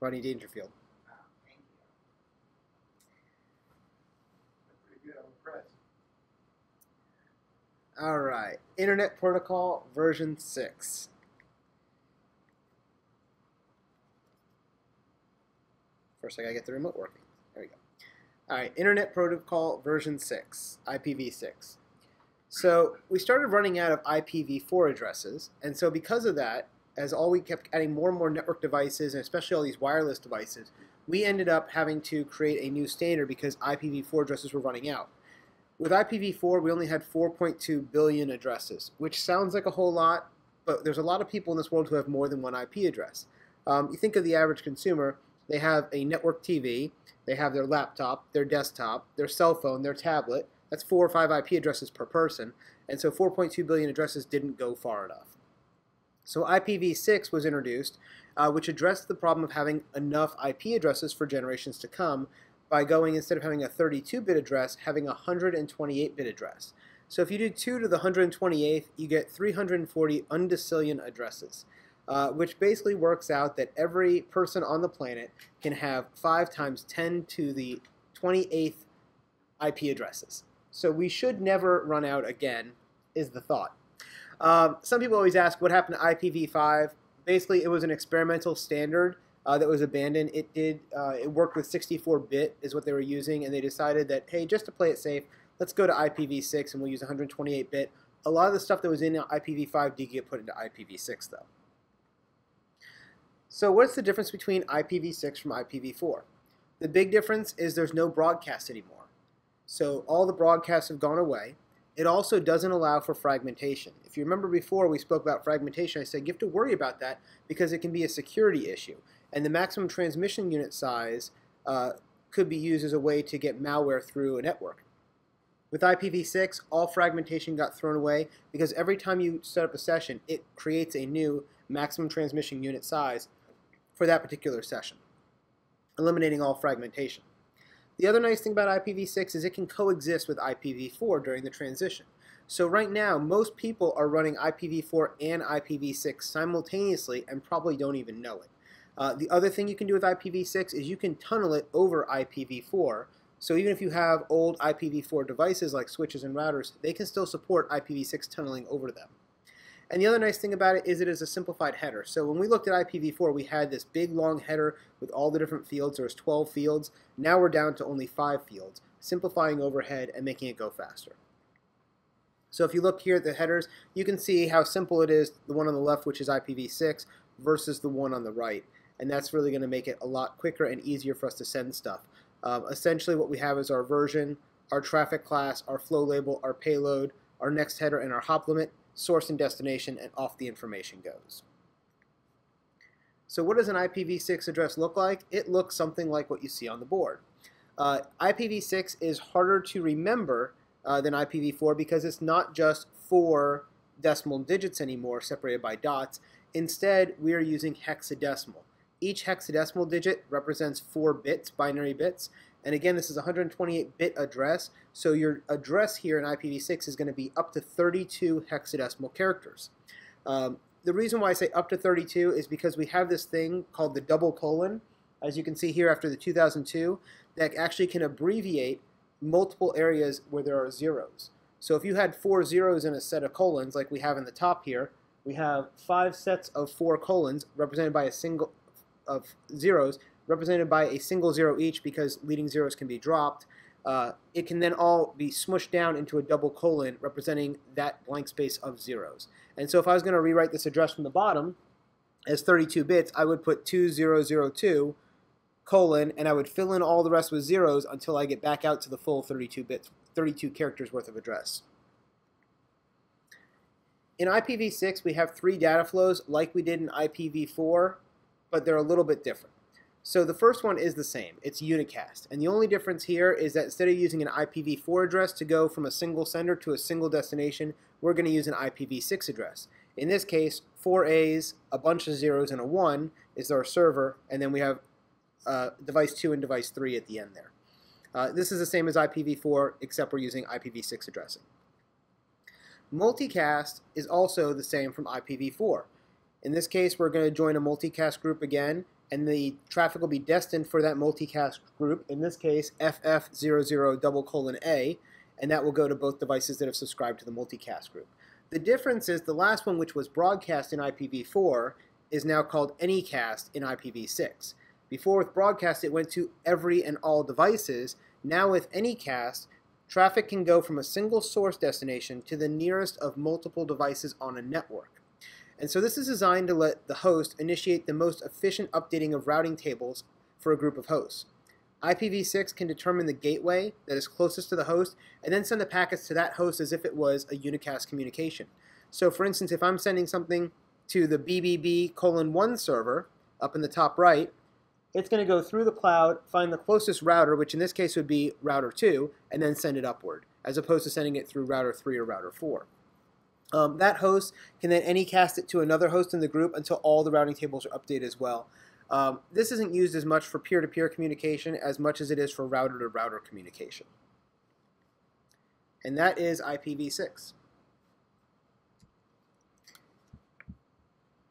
Rodney Dangerfield. Wow, thank you. That's pretty good. I'm impressed. All right. Internet Protocol version 6. First, I gotta get the remote working. There we go. All right, Internet Protocol version 6, IPv6. So we started running out of IPv4 addresses, and so because of that, as all we kept adding more and more network devices, and especially all these wireless devices, we ended up having to create a new standard because IPv4 addresses were running out. With IPv4, we only had 4.2 billion addresses, which sounds like a whole lot, but there's a lot of people in this world who have more than one IP address. You think of the average consumer, they have a network TV, they have their laptop, their desktop, their cell phone, their tablet. That's 4 or 5 IP addresses per person, and so 4.2 billion addresses didn't go far enough. So IPv6 was introduced, which addressed the problem of having enough IP addresses for generations to come by going, instead of having a 32-bit address, having a 128-bit address. So if you do 2 to the 128th, you get 340 undecillion addresses. Which basically works out that every person on the planet can have 5 × 10⁵ IP addresses. So we should never run out again, is the thought. Some people always ask, what happened to IPv5? Basically, it was an experimental standard that was abandoned. It worked with 64-bit is what they were using, and they decided that, hey, just to play it safe, let's go to IPv6 and we'll use 128-bit. A lot of the stuff that was in IPv5 did get put into IPv6, though. So what's the difference between IPv6 from IPv4? The big difference is there's no broadcast anymore. So all the broadcasts have gone away. It also doesn't allow for fragmentation. If you remember before we spoke about fragmentation, I said you have to worry about that because it can be a security issue. And the maximum transmission unit size could be used as a way to get malware through a network. With IPv6, all fragmentation got thrown away because every time you set up a session, it creates a new maximum transmission unit size for that particular session, eliminating all fragmentation. The other nice thing about IPv6 is it can coexist with IPv4 during the transition. So right now, most people are running IPv4 and IPv6 simultaneously and probably don't even know it. The other thing you can do with IPv6 is you can tunnel it over IPv4. So even if you have old IPv4 devices like switches and routers, they can still support IPv6 tunneling over them. And the other nice thing about it is a simplified header. So when we looked at IPv4, we had this big, long header with all the different fields. There was 12 fields. Now we're down to only 5 fields, simplifying overhead and making it go faster. So if you look here at the headers, you can see how simple it is, the one on the left, which is IPv6, versus the one on the right. And that's really going to make it a lot quicker and easier for us to send stuff. Essentially, what we have is our version, our traffic class, our flow label, our payload, our next header, and our hop limit. Source and destination, and off the information goes. So what does an IPv6 address look like? It looks something like what you see on the board. IPv6 is harder to remember than IPv4 because it's not just 4 decimal digits anymore separated by dots. Instead, we are using hexadecimal. Each hexadecimal digit represents 4 bits, binary bits. And again, this is a 128-bit address, so your address here in IPv6 is going to be up to 32 hexadecimal characters. The reason why I say up to 32 is because we have this thing called the double colon, as you can see here after the 2002, that actually can abbreviate multiple areas where there are zeros. So if you had 4 zeros in a set of colons, like we have in the top here, we have 5 sets of 4 colons represented by a single of zeros, represented by a single zero each because leading zeros can be dropped. It can then all be smushed down into a double colon representing that blank space of zeros. And so if I was going to rewrite this address from the bottom as 32 bits, I would put 2002 colon, and I would fill in all the rest with zeros until I get back out to the full 32 bits, 32 characters worth of address. In IPv6, we have 3 data flows like we did in IPv4, but they're a little bit different. So the first one is the same. It's unicast. And the only difference here is that instead of using an IPv4 address to go from a single sender to a single destination, we're going to use an IPv6 address. In this case, 4 A's, a bunch of zeros, and a 1 is our server, and then we have device 2 and device 3 at the end there. This is the same as IPv4, except we're using IPv6 addressing. Multicast is also the same from IPv4. In this case, we're going to join a multicast group again, and the traffic will be destined for that multicast group, in this case FF00::A, and that will go to both devices that have subscribed to the multicast group. The difference is the last one, which was broadcast in IPv4, is now called Anycast in IPv6. Before, with broadcast, it went to every and all devices. Now with Anycast, traffic can go from a single source destination to the nearest of multiple devices on a network. And so this is designed to let the host initiate the most efficient updating of routing tables for a group of hosts. IPv6 can determine the gateway that is closest to the host and then send the packets to that host as if it was a unicast communication. So for instance, if I'm sending something to the BBB:1 server up in the top right, it's going to go through the cloud, find the closest router, which in this case would be router 2, and then send it upward, as opposed to sending it through router 3 or router 4. That host can then anycast it to another host in the group until all the routing tables are updated as well. This isn't used as much for peer-to-peer communication as much as it is for router-to-router communication. And that is IPv6.